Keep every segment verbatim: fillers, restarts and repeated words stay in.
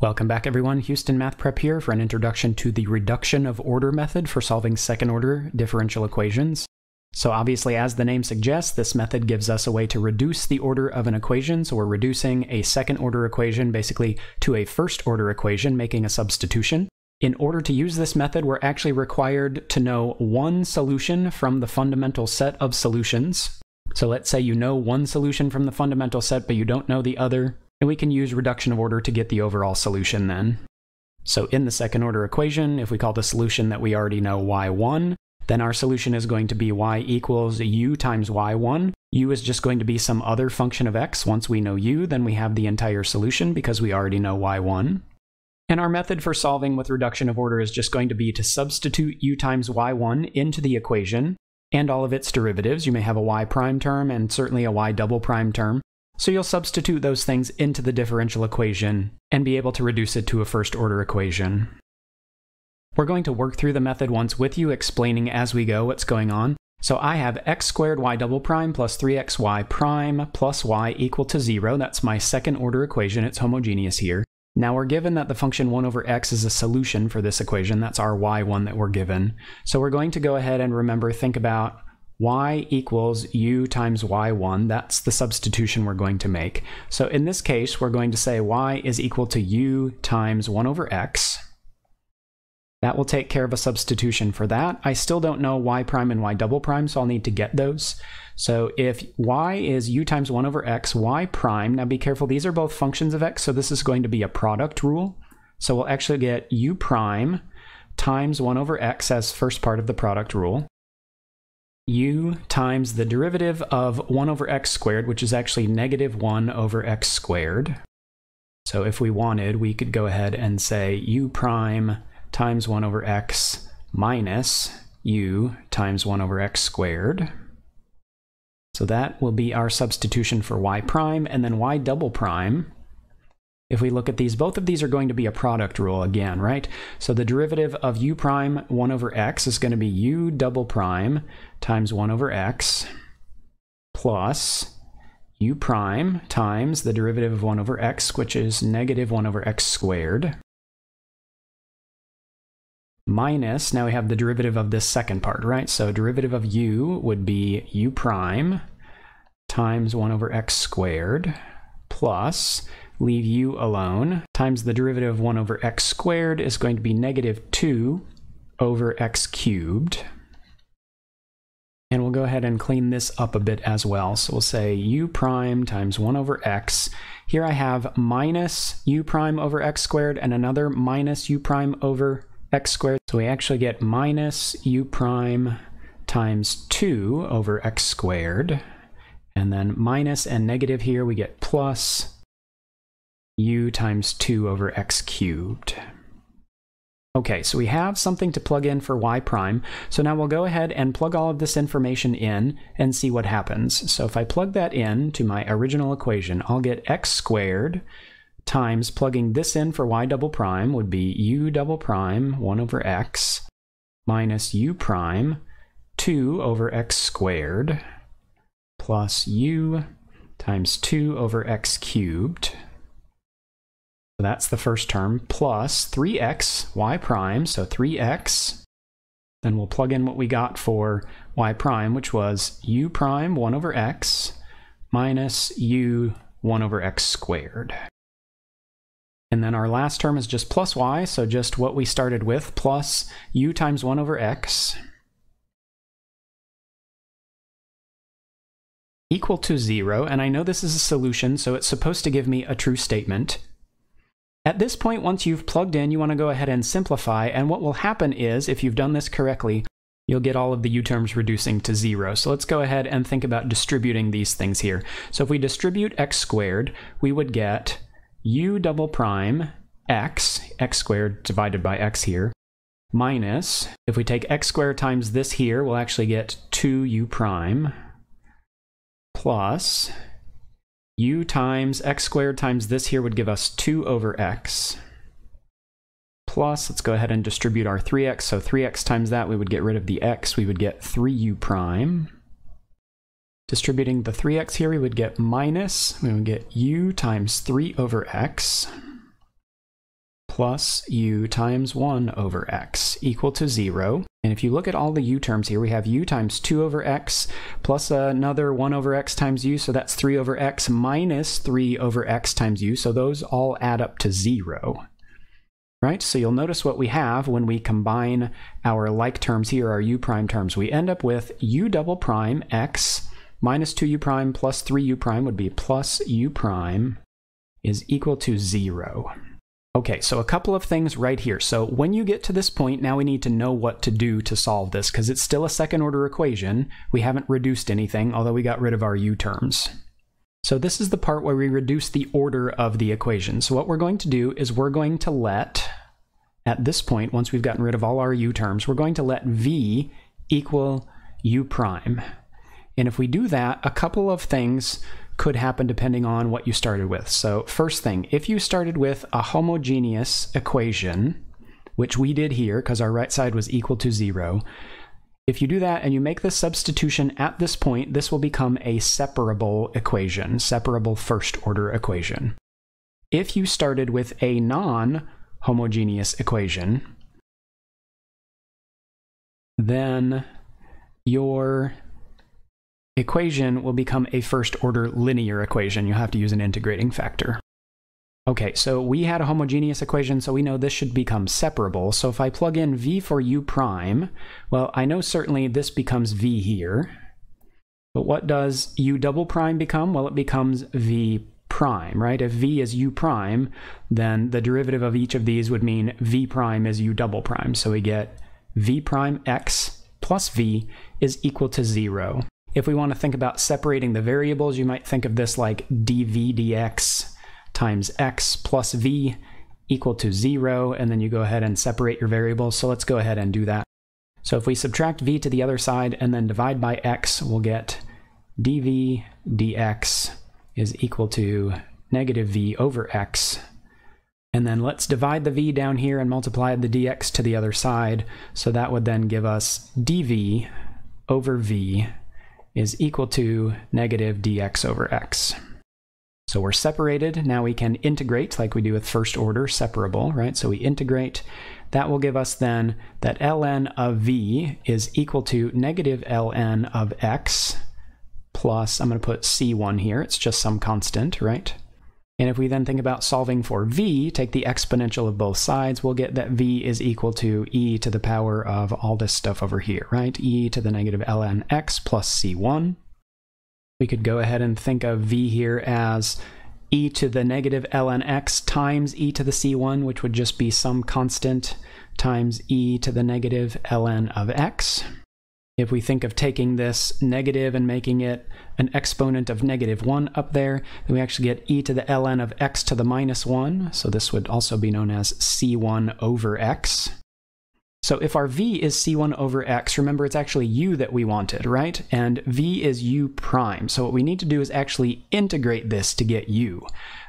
Welcome back, everyone. Houston Math Prep here for an introduction to the reduction of order method for solving second-order differential equations. So obviously, as the name suggests, this method gives us a way to reduce the order of an equation. So we're reducing a second-order equation basically to a first-order equation, making a substitution. In order to use this method, we're actually required to know one solution from the fundamental set of solutions. So let's say you know one solution from the fundamental set, but you don't know the other. And we can use reduction of order to get the overall solution then. So in the second order equation, if we call the solution that we already know y one, then our solution is going to be y equals u times y one. U is just going to be some other function of x. Once we know u, then we have the entire solution because we already know y one. And our method for solving with reduction of order is just going to be to substitute u times y one into the equation and all of its derivatives. You may have a y prime term and certainly a y double prime term. So you'll substitute those things into the differential equation and be able to reduce it to a first-order equation. We're going to work through the method once with you, explaining as we go what's going on. So I have x squared y double prime plus three x y prime plus y equal to zero. That's my second-order equation. It's homogeneous here. Now we're given that the function one over x is a solution for this equation. That's our y one that we're given. So we're going to go ahead and remember, think about y equals u times y one. That's the substitution we're going to make. So in this case, we're going to say y is equal to u times one over x. That will take care of a substitution for that. I still don't know y prime and y double prime, so I'll need to get those. So if y is u times one over x, y prime, now be careful, these are both functions of x, so this is going to be a product rule. So we'll actually get u prime times one over x as first part of the product rule. U times the derivative of one over x squared, which is actually negative one over x squared. So if we wanted, we could go ahead and say u prime times one over x minus u times one over x squared. So that will be our substitution for y prime, and then y double prime. If we look at these, both of these are going to be a product rule again, right? So the derivative of u prime one over x is going to be u double prime times one over x plus u prime times the derivative of one over x, which is negative one over x squared, minus, now we have the derivative of this second part, right? So derivative of u would be u prime times one over x squared plus, leave u alone, times the derivative of one over x squared is going to be negative two over x cubed. And we'll go ahead and clean this up a bit as well. So we'll say u prime times one over x. Here I have minus u prime over x squared and another minus u prime over x squared. So we actually get minus u prime times two over x squared. And then minus and negative here, we get plus u times two over x cubed. Okay, so we have something to plug in for y prime. So now we'll go ahead and plug all of this information in and see what happens. So if I plug that in to my original equation, I'll get x squared times, plugging this in for y double prime would be u double prime one over x minus u prime two over x squared plus u times two over x cubed. So that's the first term, plus three x y prime, so three x. Then we'll plug in what we got for y prime, which was u prime one over x minus u one over x squared. And then our last term is just plus y, so just what we started with, plus u times one over x equal to zero. And I know this is a solution, so it's supposed to give me a true statement. At this point, once you've plugged in, you want to go ahead and simplify, and what will happen is, if you've done this correctly, you'll get all of the u terms reducing to zero. So let's go ahead and think about distributing these things here. So if we distribute x squared, we would get u double prime x, x squared divided by x here, minus, if we take x squared times this here, we'll actually get two u prime, plus u times x squared times this here would give us two over x, plus, let's go ahead and distribute our three x, so three x times that, we would get rid of the x, we would get three u prime. Distributing the three x here, we would get minus, we would get u times three over x, plus u times one over x equal to zero. And if you look at all the u terms here, we have u times two over x plus another one over x times u, so that's three over x minus three over x times u, so those all add up to zero. Right, so you'll notice what we have when we combine our like terms here, our u prime terms. We end up with u double prime x minus two u prime plus three u prime would be plus u prime is equal to zero. Okay, so a couple of things right here. So when you get to this point, now we need to know what to do to solve this, because it's still a second order equation. We haven't reduced anything, although we got rid of our u terms. So this is the part where we reduce the order of the equation. So what we're going to do is we're going to let, at this point, once we've gotten rid of all our u terms, we're going to let v equal u prime. And if we do that, a couple of things could happen depending on what you started with. So first thing, if you started with a homogeneous equation, which we did here because our right side was equal to zero, if you do that and you make this substitution at this point, this will become a separable equation, separable first order equation. If you started with a non-homogeneous equation, then your equation will become a first order linear equation. You'll have to use an integrating factor. Okay, so we had a homogeneous equation, so we know this should become separable. So if I plug in v for u prime, well, I know certainly this becomes v here. But what does u double prime become? Well, it becomes v prime, right? If v is u prime, then the derivative of each of these would mean v prime is u double prime. So we get v prime x plus v is equal to zero. If we want to think about separating the variables, you might think of this like dv dx times x plus v equal to zero, and then you go ahead and separate your variables. So let's go ahead and do that. So if we subtract v to the other side and then divide by x, we'll get dv dx is equal to negative v over x. And then let's divide the v down here and multiply the dx to the other side. So that would then give us dv over v is equal to negative dx over x. So we're separated. Now we can integrate like we do with first order, separable, right? So we integrate. That will give us then that ln of v is equal to negative ln of x plus, I'm going to put c one here. It's just some constant, right? And if we then think about solving for v, take the exponential of both sides, we'll get that v is equal to e to the power of all this stuff over here, right? E to the negative ln x plus c one. We could go ahead and think of v here as e to the negative ln x times e to the c one, which would just be some constant, times e to the negative ln of x. If we think of taking this negative and making it an exponent of negative one up there, then we actually get e to the ln of x to the minus one, so this would also be known as c one over x. So if our v is c one over x, remember it's actually u that we wanted, right? And v is u prime. So what we need to do is actually integrate this to get u,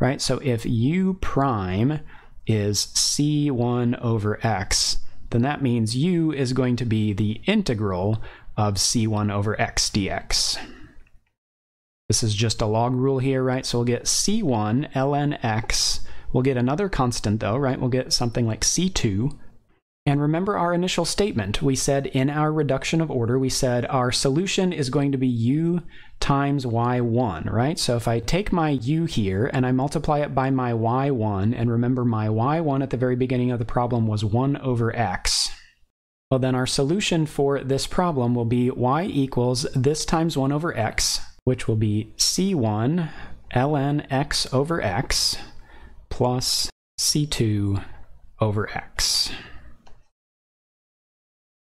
right? So if u prime is c one over x, then that means u is going to be the integral of c one over x dx. This is just a log rule here, right? So we'll get c one ln x. We'll get another constant though, right? We'll get something like c two. And remember our initial statement. We said in our reduction of order, we said our solution is going to be u times y one, right? So if I take my u here and I multiply it by my y one, and remember my y one at the very beginning of the problem was one over x, well then our solution for this problem will be y equals this times one over x, which will be c one ln x over x plus c two over x.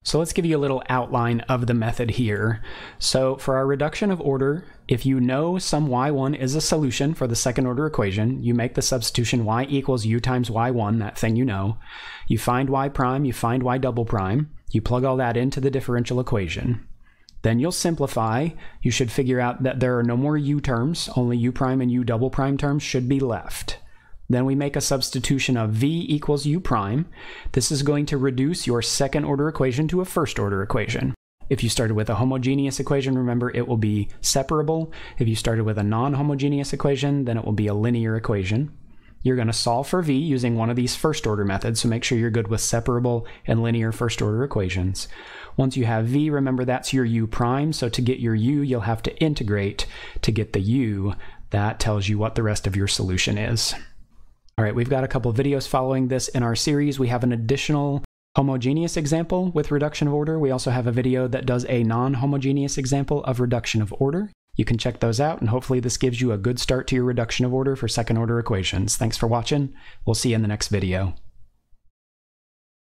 So let's give you a little outline of the method here. So for our reduction of order, if you know some y one is a solution for the second order equation, you make the substitution y equals u times y one, that thing you know. You find y prime, you find y double prime, you plug all that into the differential equation. Then you'll simplify. You should figure out that there are no more u terms, only u prime and u double prime terms should be left. Then we make a substitution of v equals u prime. This is going to reduce your second order equation to a first order equation. If you started with a homogeneous equation, remember it will be separable. If you started with a non-homogeneous equation, then it will be a linear equation. You're going to solve for v using one of these first order methods, so make sure you're good with separable and linear first order equations. Once you have v, remember that's your u prime, so to get your u, you'll have to integrate to get the u. That tells you what the rest of your solution is. All right, we've got a couple of videos following this in our series. We have an additional homogeneous example with reduction of order. We also have a video that does a non-homogeneous example of reduction of order. You can check those out, and hopefully this gives you a good start to your reduction of order for second order equations. Thanks for watching. We'll see you in the next video.